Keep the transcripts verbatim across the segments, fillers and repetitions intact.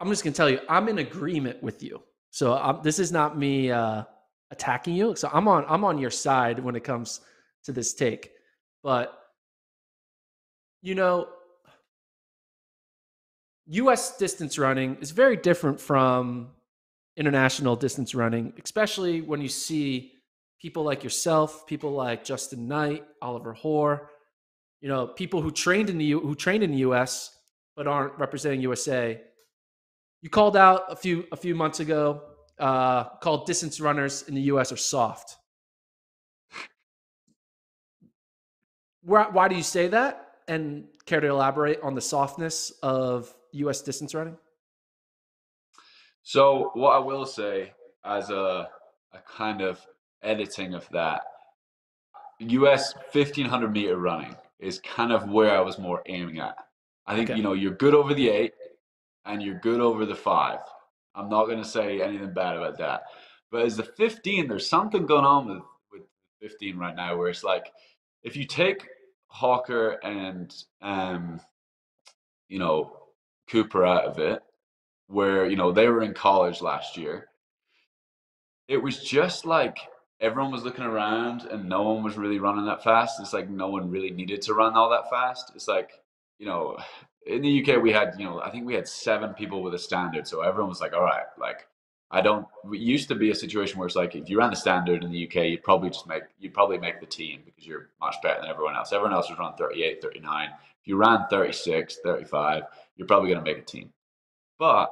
I'm just gonna tell you, I'm in agreement with you. So I'm, this is not me uh, attacking you. So I'm on I'm on your side when it comes to this take. But you know, U S distance running is very different from international distance running, especially when you see people like yourself, people like Justin Knight, Oliver Hoare, you know, people who trained in the U- who trained in the U S but aren't representing U S A. You called out a few a few months ago, uh, called distance runners in the U S are soft. Why, why do you say that? And care to elaborate on the softness of U S distance running? So what I will say as a, a kind of editing of that, U S fifteen hundred meter running is kind of where I was more aiming at. I think, okay. you know, you're good over the eight and you're good over the five. I'm not going to say anything bad about that. But as the fifteen, there's something going on with, with fifteen right now where it's like, if you take Hawker and, um, you know, Cooper out of it, where, you know, they were in college last year, it was just like everyone was looking around and no one was really running that fast. It's like no one really needed to run all that fast. It's like, you know, in the U K we had, you know, I think we had seven people with a standard. So everyone was like, all right, like I don't, it used to be a situation where it's like, if you ran the standard in the U K, you'd probably just make, you'd probably make the team because you're much better than everyone else. Everyone else was running thirty-eight, thirty-nine. If you ran thirty-six, thirty-five, you're probably going to make a team. But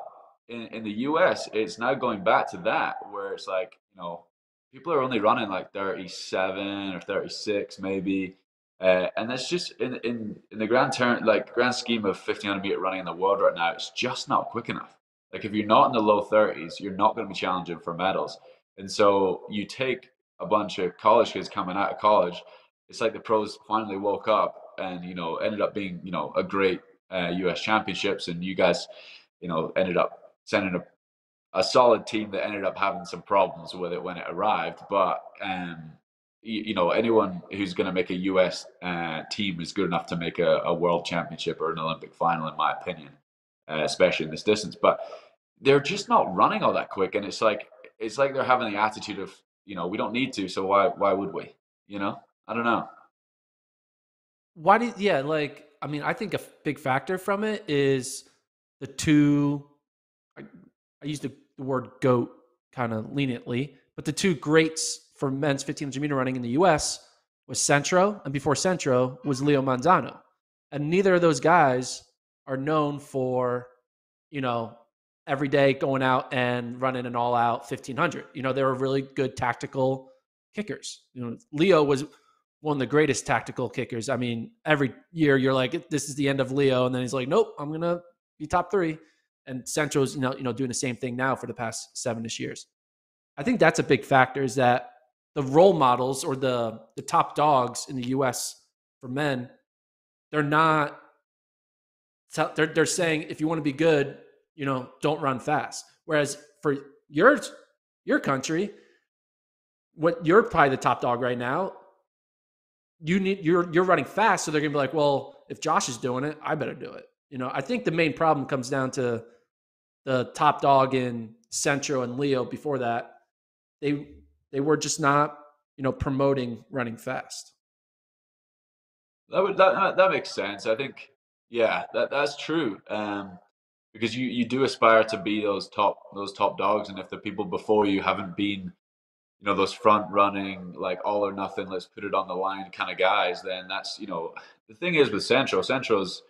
in, in the U S, it's now going back to that where it's like, you know, people are only running like thirty-seven or thirty-six maybe. Uh, and that's just in, in, in the grand turn, like grand scheme of fifteen hundred meter running in the world right now, it's just not quick enough. Like if you're not in the low thirties, you're not going to be challenging for medals. And so you take a bunch of college kids coming out of college. It's like the pros finally woke up and, you know, ended up being, you know, a great uh, U S championships. And you guys, you know, ended up sending a, a solid team that ended up having some problems with it when it arrived. But, um, you, you know, anyone who's going to make a U S uh, team is good enough to make a, a world championship or an Olympic final, in my opinion, uh, especially in this distance. But they're just not running all that quick. And it's like, it's like they're having the attitude of, you know, we don't need to, so why, why would we, you know, I don't know. Why do yeah. Like, I mean, I think a big factor from it is the two, I, I use the word GOAT kind of leniently, but the two greats for men's fifteen hundred meter running in the U S was Centro, and before Centro was Leo Manzano. And neither of those guys are known for, you know, every day going out and running an all out fifteen hundred. You know, they were really good tactical kickers. You know, Leo was one of the greatest tactical kickers. I mean, every year you're like, this is the end of Leo. And then he's like, nope, I'm going to be top three. And Centro's, you know, you know, doing the same thing now for the past seven-ish years. I think that's a big factor, is that the role models or the the top dogs in the U S for men, they're not, they're, they're saying, if you want to be good, you know, don't run fast. Whereas for your, your country, what you're probably the top dog right now, you need, you're, you're running fast. So they're going to be like, well, if Josh is doing it, I better do it. You know, I think the main problem comes down to the top dog in Centro and Leo. Before that, they they were just not, you know, promoting running fast. That would that that makes sense. I think, yeah, that that's true. Um, because you you do aspire to be those top those top dogs, and if the people before you haven't been, you know, those front running, like all or nothing, let's put it on the line kind of guys, then that's, you know, the thing is with Centro. Centro's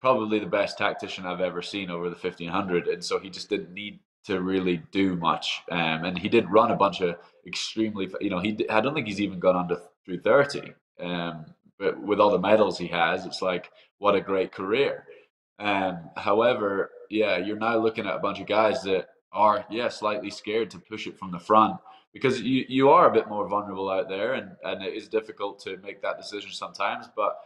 probably the best tactician I've ever seen over the fifteen hundred. And so he just didn't need to really do much. Um, and he did run a bunch of extremely, you know, he, I don't think he's even gone under three thirty. Um, but with all the medals he has, it's like, what a great career. Um, however, yeah, you're now looking at a bunch of guys that are, yeah, slightly scared to push it from the front, because you, you are a bit more vulnerable out there, and, and it is difficult to make that decision sometimes, but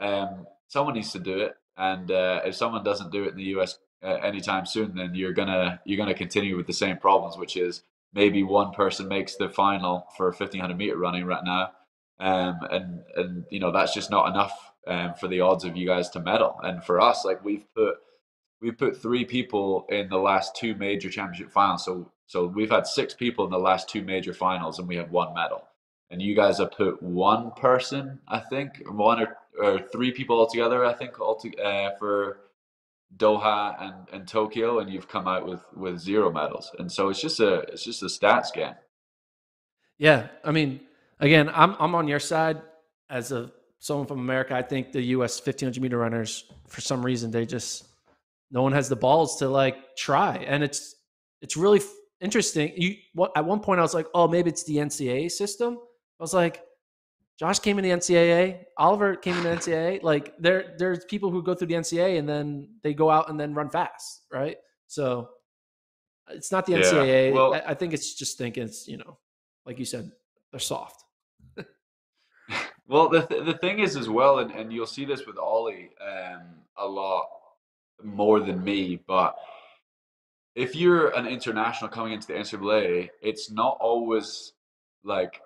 um, someone needs to do it. And uh, if someone doesn't do it in the U S uh, anytime soon, then you're gonna you're gonna continue with the same problems, which is maybe one person makes the final for fifteen hundred meter running right now, um, and and you know that's just not enough um, for the odds of you guys to medal. And for us, like we've put we put three people in the last two major championship finals. So so we've had six people in the last two major finals, and we have one medal. And you guys have put one person, I think, one or, or three people altogether, I think, all to, uh, for Doha and, and Tokyo, and you've come out with, with zero medals. And so it's just a it's just a stats game. Yeah, I mean, again, I'm I'm on your side as a someone from America. I think the U S fifteen hundred meter runners, for some reason, they just no one has the balls to like try, and it's it's really interesting. You at one point I was like, oh, maybe it's the N C A A system. I was like, Josh came into the N C A A, Oliver came into the N C A A. Like there, there's people who go through the N C A A and then they go out and then run fast, right? So it's not the yeah. N C A A. Well, I, I think it's just thinking it's, you know, like you said, they're soft. Well, the th the thing is as well, and, and you'll see this with Ollie um, a lot more than me, but if you're an international coming into the N C A A, it's not always like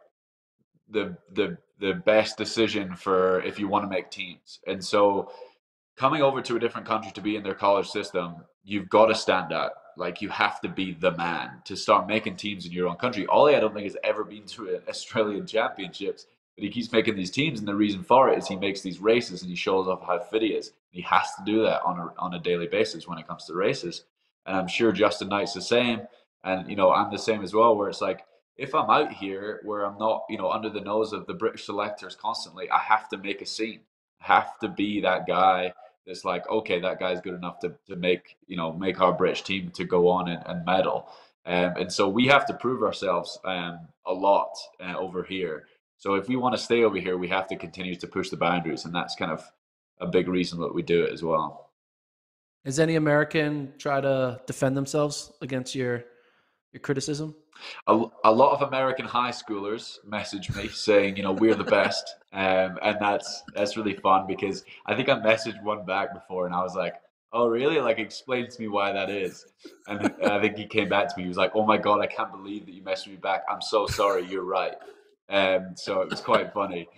the the the best decision for if you want to make teams. And so coming over to a different country to be in their college system, you've got to stand out. Like you have to be the man to start making teams in your own country. Ollie, I don't think, has ever been to an Australian championships, but he keeps making these teams, and the reason for it is he makes these races and he shows off how fit he is. He has to do that on a on a daily basis when it comes to races. And I'm sure Justin Knight's the same. And, you know, I'm the same as well, where it's like, if I'm out here where I'm not, you know, under the nose of the British selectors constantly, I have to make a scene. I have to be that guy that's like, okay, that guy's good enough to, to make, you know, make our British team to go on and, and medal. Um, and so we have to prove ourselves um, a lot uh, over here. So if we want to stay over here, we have to continue to push the boundaries. And that's kind of a big reason that we do it as well. Has any American try to defend themselves against your your criticism? A, a lot of American high schoolers message me saying, you know, we're the best. Um, and that's that's really fun, because I think I messaged one back before and I was like, oh, really? Like, explain to me why that is. And I think he came back to me. He was like, oh, my God, I can't believe that you messaged me back. I'm so sorry. You're right. Um, so it was quite funny.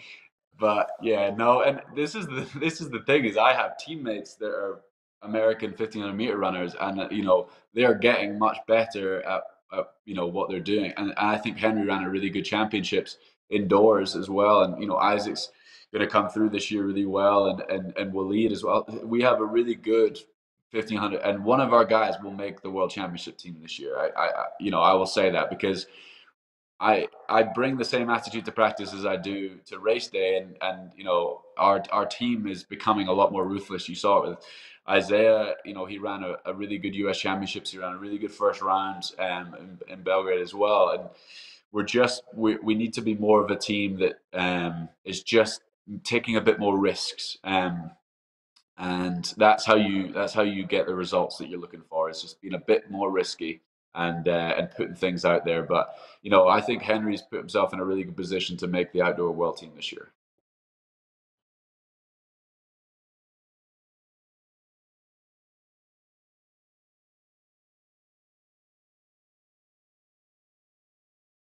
But, yeah, no. And this is the, this is the thing is I have teammates that are American fifteen hundred meter runners, and you know they are getting much better at, at you know what they're doing. And, and I think Henry ran a really good championships indoors as well, and you know Isaac's going to come through this year really well, and and and will lead as well. We have a really good fifteen hundred, and one of our guys will make the world championship team this year. I, I you know I will say that because I I bring the same attitude to practice as I do to race day, and and you know our our team is becoming a lot more ruthless. You saw it with Isaiah. You know, he ran a, a really good U S championships. He ran a really good first round um, in, in Belgrade as well. And we're just, we, we need to be more of a team that um, is just taking a bit more risks. Um, and that's how you, that's how you get the results that you're looking for. It's just being a bit more risky and, uh, and putting things out there. But, you know, I think Henry's put himself in a really good position to make the outdoor world team this year.